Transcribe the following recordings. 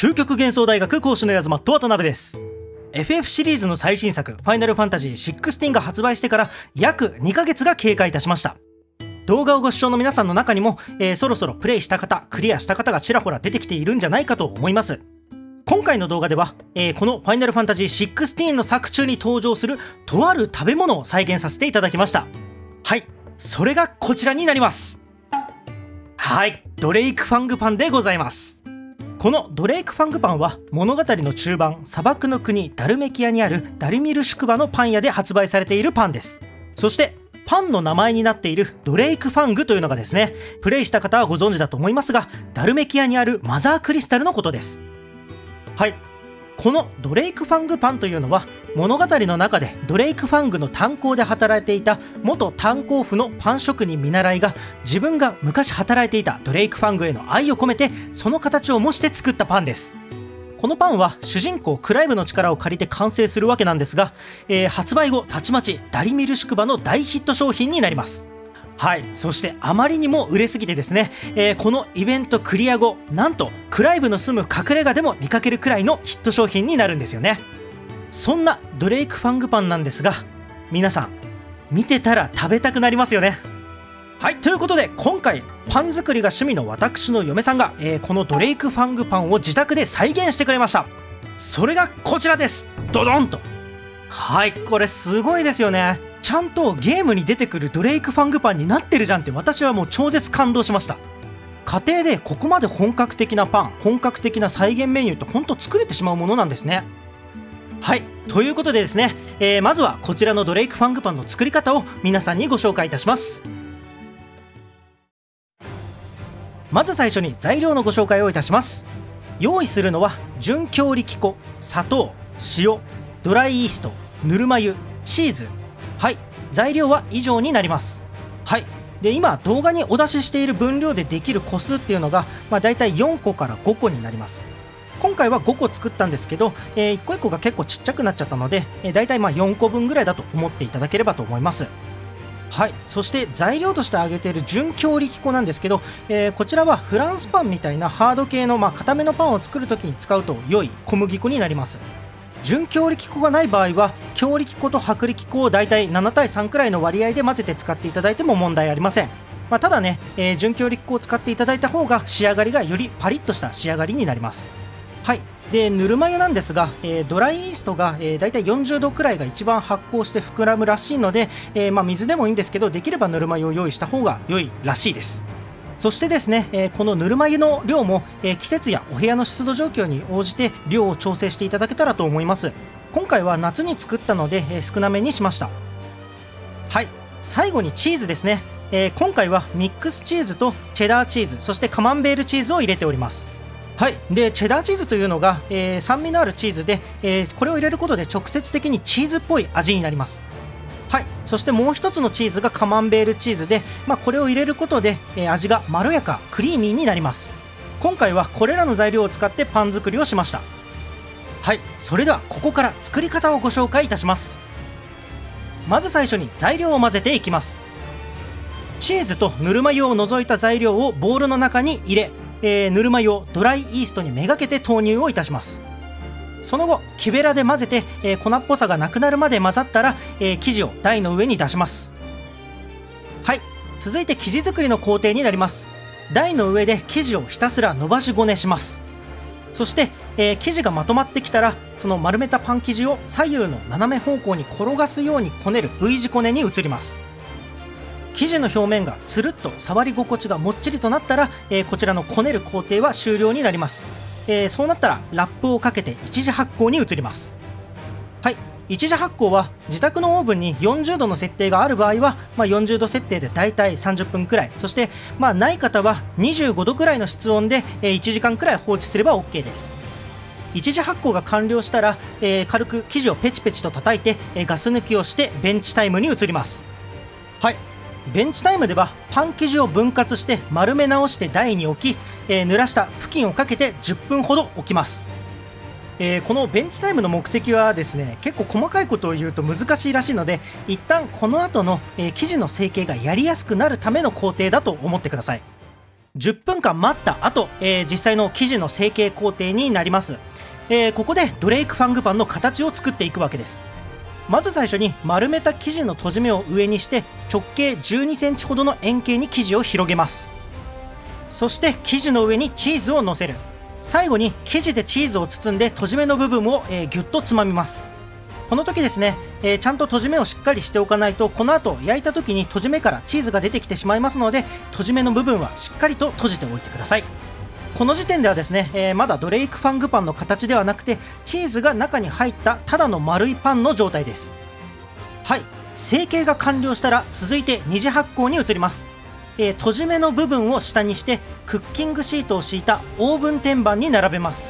究極幻想大学講師の矢妻と渡辺です。 FF シリーズの最新作「ファイナルファンタジー16」が発売してから約2ヶ月が経過いたしました。動画をご視聴の皆さんの中にも、そろそろプレイした方、クリアした方がちらほら出てきているんじゃないかと思います。今回の動画では、この「ファイナルファンタジー16」の作中に登場するとある食べ物を再現させていただきました。はい、それがこちらになります。はい、ドレイクファングパンでございます。このドレイクファングパンは物語の中盤、砂漠の国ダルメキアにあるダルミル宿場のパン屋で発売されているパンです。そしてパンの名前になっているドレイクファングというのがですね、プレイした方はご存知だと思いますが、ダルメキアにあるマザークリスタルのことです。はい、このドレイクファングパンというのは物語の中でドレイクファングの炭鉱で働いていた元炭鉱夫のパン職人見習いが自分が昔働いていたドレイクファングへの愛を込めてその形を模して作ったパンです。このパンは主人公クライブの力を借りて完成するわけなんですが、発売後たちまちダルミル宿場の大ヒット商品になります。はい、そしてあまりにも売れすぎてですね、このイベントクリア後、なんとクライブの住む隠れ家でも見かけるくらいのヒット商品になるんですよね。そんなドレイクファングパンなんですが、皆さん見てたら食べたくなりますよね。はい、ということで今回パン作りが趣味の私の嫁さんが、このドレイクファングパンを自宅で再現してくれました。それがこちらです。ドドンと。はい、これすごいですよね。ちゃんとゲームに出てくるドレイクファングパンになってるじゃんって、私はもう超絶感動しました。家庭でここまで本格的なパン、本格的な再現メニューってほんと作れてしまうものなんですね。はい、ということでですね、まずはこちらのドレイクファングパンの作り方を皆さんにご紹介いたします。まず最初に材料のご紹介をいたします。用意するのは純強力粉、砂糖、塩、ドライイースト、ぬるま湯、チーズ。はい、材料は以上になります。はい、で今動画にお出ししている分量でできる個数っていうのが、だいたい4個から5個になります。今回は5個作ったんですけど、1個1個が結構ちっちゃくなっちゃったので、だいたい4個分ぐらいだと思っていただければと思います。はい、そして材料として挙げている純強力粉なんですけど、こちらはフランスパンみたいなハード系の固めのパンを作るときに使うと良い小麦粉になります。純強力粉がない場合は強力粉と薄力粉をだいたい7対3くらいの割合で混ぜて使っていただいても問題ありません。ただね、純強力粉を使っていただいた方が仕上がりがよりパリッとした仕上がりになります。はい、でぬるま湯なんですが、ドライイーストがだいたい40度くらいが一番発酵して膨らむらしいので、水でもいいんですけど、できればぬるま湯を用意した方が良いらしいです。そしてですね、このぬるま湯の量も、季節やお部屋の湿度状況に応じて量を調整していただけたらと思います。今回は夏に作ったので、少なめにしました。はい、最後にチーズですね。今回はミックスチーズとチェダーチーズ、そしてカマンベールチーズを入れております。はい、でチェダーチーズというのが、酸味のあるチーズで、これを入れることで直接的にチーズっぽい味になります。はい、そしてもう一つのチーズがカマンベールチーズで、これを入れることで、味がまろやかクリーミーになります。今回はこれらの材料を使ってパン作りをしました。はい、それではここから作り方をご紹介いたします。まず最初に材料を混ぜていきます。チーズとぬるま湯を除いた材料をボウルの中に入れ、ぬるま湯をドライイーストにめがけて投入をいたします。その後木べらで混ぜて、粉っぽさがなくなるまで混ざったら、生地を台の上に出します。はい、続いて生地作りの工程になります。台の上で生地をひたすら伸ばしごねします。そして、生地がまとまってきたら、その丸めたパン生地を左右の斜め方向に転がすようにこねる V 字こねに移ります。生地の表面がつるっと触り心地がもっちりとなったら、こちらのこねる工程は終了になります。そうなったらラップをかけて一次発酵に移ります。はい、一次発酵は自宅のオーブンに40度の設定がある場合は、40度設定でだいたい30分くらい、そして、ない方は25度くらいの室温で、1時間くらい放置すれば OK です。一次発酵が完了したら、軽く生地をペチペチと叩いて、ガス抜きをしてベンチタイムに移ります。はい、ベンチタイムではパン生地を分割して丸め直して台に置き、濡らした布巾をかけて10分ほど置きます。このベンチタイムの目的はですね、結構細かいことを言うと難しいらしいので、一旦この後の生地の成形がやりやすくなるための工程だと思ってください。10分間待った後、実際の生地の成形工程になります。ここでドレイクファングパンの形を作っていくわけです。まず最初に丸めた生地のとじ目を上にして直径12センチほどの円形に生地を広げます。そして生地の上にチーズをのせる。最後に生地でチーズを包んでとじ目の部分をぎゅっとつまみます。この時ですね、ちゃんととじ目をしっかりしておかないと、この後焼いた時にとじ目からチーズが出てきてしまいますので、とじ目の部分はしっかりと閉じておいてください。この時点ではですね、まだドレイクファングパンの形ではなくて、チーズが中に入ったただの丸いパンの状態です。はい、成形が完了したら続いて二次発酵に移ります。とじ目の部分を下にしてクッキングシートを敷いたオーブン天板に並べます。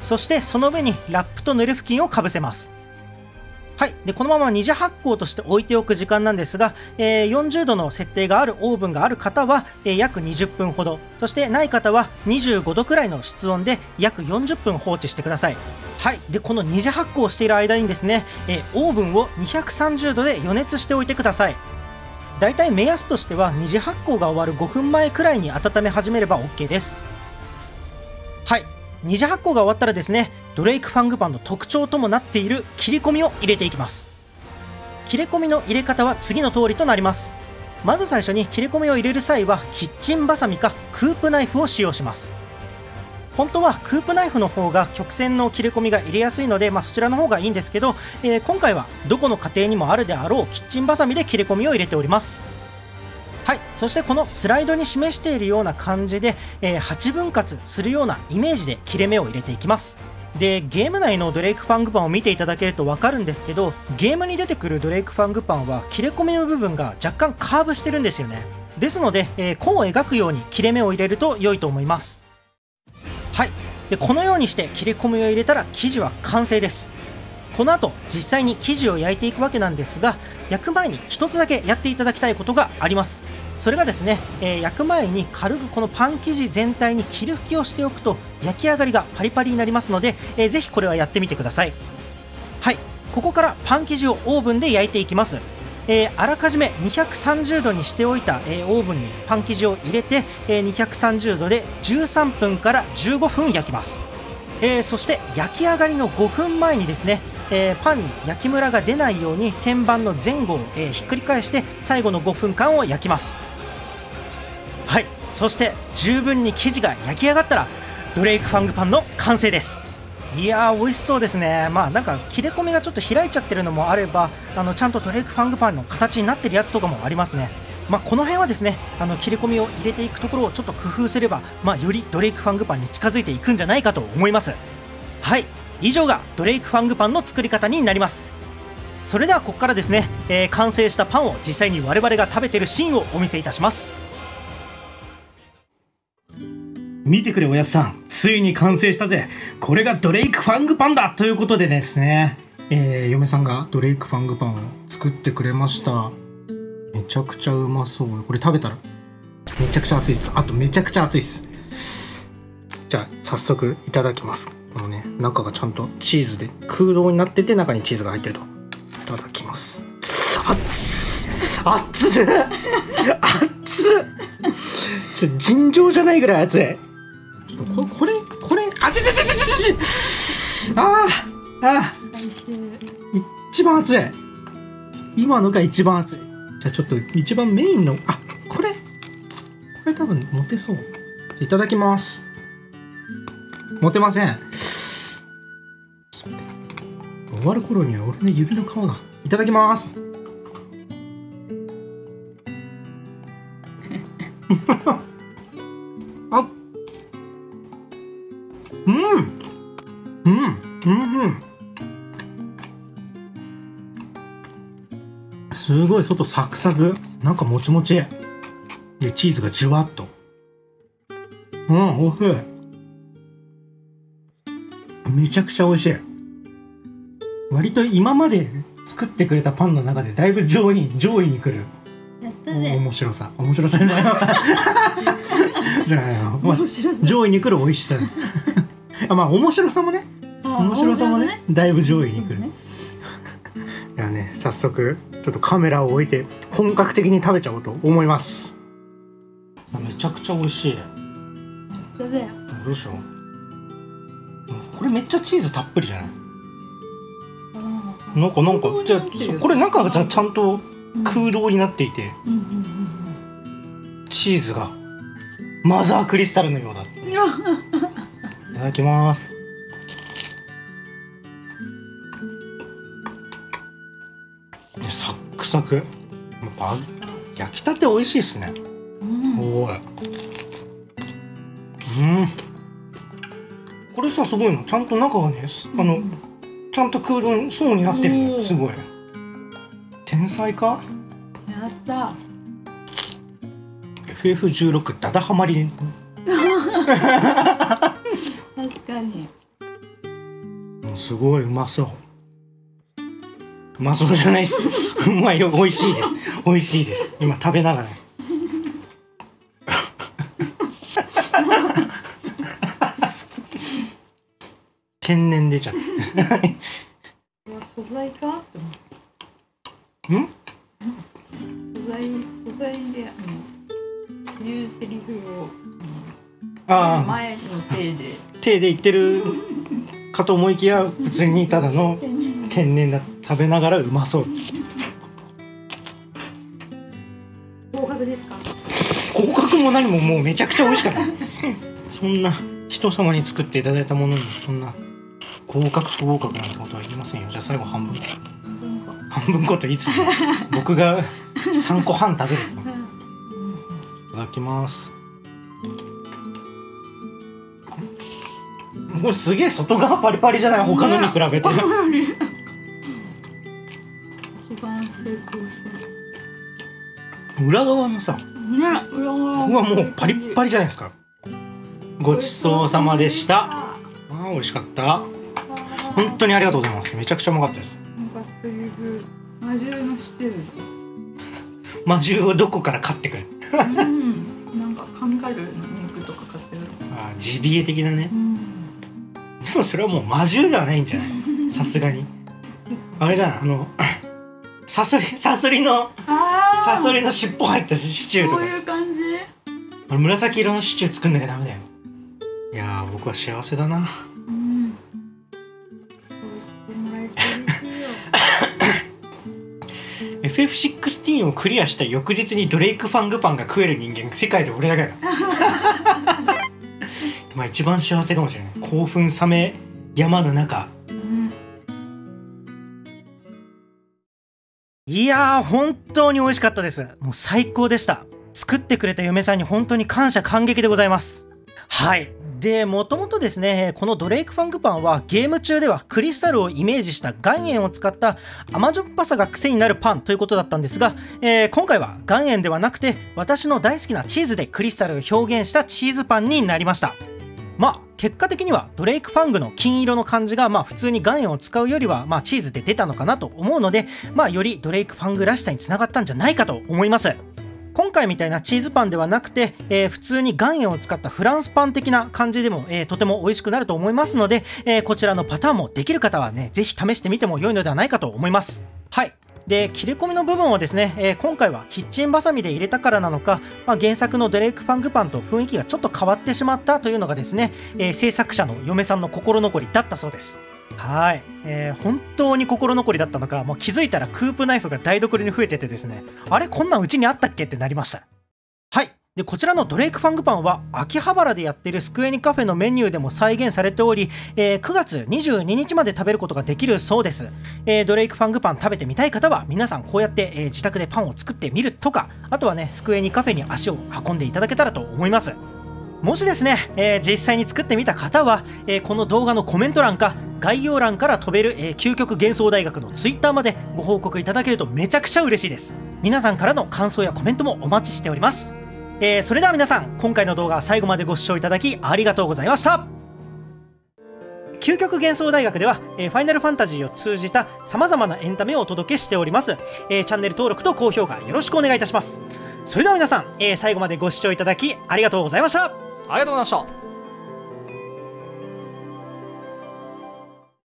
そしてその上にラップとぬれ布巾をかぶせます。はい、でこのまま二次発酵として置いておく時間なんですが、40度の設定があるオーブンがある方は、約20分ほど、そしてない方は25度くらいの室温で約40分放置してください。はい、でこの二次発酵している間にですね、オーブンを230度で予熱しておいてください。だいたい目安としては二次発酵が終わる5分前くらいに温め始めれば OK です。はい、二次発酵が終わったらですね、ドレイクファングパンの特徴ともなっている切り込みを入れていきます。切れ込みの入れ方は次の通りとなります。まず最初に切れ込みを入れる際はキッチンバサミかクープナイフを使用します。本当はクープナイフの方が曲線の切れ込みが入れやすいので、そちらの方がいいんですけど、今回はどこの家庭にもあるであろうキッチンバサミで切れ込みを入れております。はい、そしてこのスライドに示しているような感じで、8分割するようなイメージで切れ目を入れていきます。でゲーム内のドレイクファングパンを見ていただけると分かるんですけど、ゲームに出てくるドレイクファングパンは切れ込みの部分が若干カーブしてるんですよね。ですので、弧を描くように切れ目を入れると良いと思います。はい、でこのようにして切れ込みを入れたら生地は完成です。この後実際に生地を焼いていくわけなんですが、焼く前に1つだけやっていただきたいことがあります。それがですね、焼く前に軽くこのパン生地全体に霧吹きをしておくと焼き上がりがパリパリになりますので、ぜひこれはやってみてください。はい、ここからパン生地をオーブンで焼いていきます。あらかじめ230度にしておいた、オーブンにパン生地を入れて、230度で13分から15分焼きます。そして焼き上がりの5分前にですね、パンに焼きムラが出ないように天板の前後を、ひっくり返して最後の5分間を焼きます。はい、そして十分に生地が焼き上がったらドレイクファングパンの完成です。いやー美味しそうですね。なんか切れ込みがちょっと開いちゃってるのもあれば、ちゃんとドレイクファングパンの形になってるやつとかもありますね。この辺はですね、切れ込みを入れていくところをちょっと工夫すれば、よりドレイクファングパンに近づいていくんじゃないかと思います。はい、以上がドレイクファングパンの作り方になります。それではここからですね、完成したパンを実際に我々が食べてるシーンをお見せいたします。見てくれおやつさん、ついに完成したぜ。これがドレイクファングパンだということでですね、嫁さんがドレイクファングパンを作ってくれました。めちゃくちゃうまそう。これ食べたらめちゃくちゃ熱いです。あとめちゃくちゃ熱いです。じゃあ早速いただきます。このね、中がちゃんとチーズで空洞になってて、中にチーズが入ってると。いただきます。熱っちょっと尋常じゃないぐらい熱い。ちょっとこれ熱いあ一番熱い。今のが一番熱い。じゃあちょっと一番メインのこれ多分持てそう。いただきます。持てません。終わる頃には俺の指の皮が。いただきます。あ、すごい外サクサク、中もちもちでチーズがじゅわっと、おいしい。めちゃくちゃ美味しい。割と今まで作ってくれたパンの中でだいぶ上位に来る。やったね。面白さじゃないの。上位に来る美味しさ。面白さもねだいぶ上位に来る。ではね、早速ちょっとカメラを置いて本格的に食べちゃおうと思います。めちゃくちゃ美味しい。当だよ。でしょ。これめっちゃチーズたっぷりじゃない？なんかじゃあこれ中がちゃんと空洞になっていて、チーズがマザークリスタルのようだ。いただきます。サックサク。焼きたて美味しいですね。おい。これさすごいの。ちゃんと中がね、ちゃんと空洞層になってる。すごい。天才か。やった。FF16 ダダハマり。確かに。すごいうまそう。うまそうじゃないです。うまいよ、美味しいです。美味しいです。今食べながら。天然出ちゃう。素材かって思って。素材で言うセリフを前の手で言ってるかと思いきや、普通にただの天然だ。食べながらうまそう。合格ですか？合格も何ももうめちゃくちゃ美味しかった。そんな人様に作っていただいたものにそんな。合格と合格なんてことは言いませんよ。じゃあ最後半分こ。半分こと言いつつ僕が3個半食べる。いただきます。もうすげえ外側パリパリじゃない。他のに比べて。裏側のさ、うわもうパリッパリじゃないですか。ごちそうさまでした。美味しかった。本当にありがとうございます。めちゃくちゃうまかったです。魔獣の知ってる。魔獣をどこから買ってくる。なんかカンガルーの肉とか買ってる。ああ、ジビエ的なね。でもそれはもう魔獣ではないんじゃない。さすがに。あれじゃない、サソリの尻尾入ったシチューとか。そういう感じ。あれ紫色のシチュー作んなきゃダメだよ。いやー、僕は幸せだな。FF16 をクリアした翌日にドレイク・ファングパンが食える人間、世界で俺だけだ。まあ一番幸せかもしれない。興奮冷め山の中、いやー本当に美味しかったです。もう最高でした。作ってくれた嫁さんに本当に感謝感激でございます。はい。で、もともとですね、このドレイクファングパンはゲーム中ではクリスタルをイメージした岩塩を使った甘じょっぱさが癖になるパンということだったんですが、今回は岩塩ではなくて私の大好きなチーズでクリスタルを表現したチーズパンになりました。まあ結果的にはドレイクファングの金色の感じが、まあ普通に岩塩を使うよりは、まあチーズで出たのかなと思うので、まあよりドレイクファングらしさにつながったんじゃないかと思います。今回みたいなチーズパンではなくて、普通に岩塩を使ったフランスパン的な感じでも、とても美味しくなると思いますので、こちらのパターンもできる方はね、ぜひ試してみても良いのではないかと思います。はい。で、切れ込みの部分をですね、今回はキッチンバサミで入れたからなのか、まあ、原作のドレイク・ファングパンと雰囲気がちょっと変わってしまったというのがですね、制作者の嫁さんの心残りだったそうです。はい。本当に心残りだったのか、もう気づいたらクープナイフが台所に増えててですね、あれこんなんうちにあったっけってなりました。はい。で、こちらのドレイクファングパンは秋葉原でやってるスクエニカフェのメニューでも再現されており、9月22日まで食べることができるそうです。ドレイクファングパン食べてみたい方は皆さんこうやって、自宅でパンを作ってみるとか、あとはねスクエニカフェに足を運んでいただけたらと思います。もしですね、実際に作ってみた方は、この動画のコメント欄か概要欄から飛べる、究極幻想大学の Twitter までご報告いただけるとめちゃくちゃ嬉しいです。皆さんからの感想やコメントもお待ちしております。それでは皆さん、今回の動画最後までご視聴いただきありがとうございました。究極幻想大学では、ファイナルファンタジーを通じた様々なエンタメをお届けしております。チャンネル登録と高評価よろしくお願いいたします。それでは皆さん、最後までご視聴いただきありがとうございました。ありがとうございました。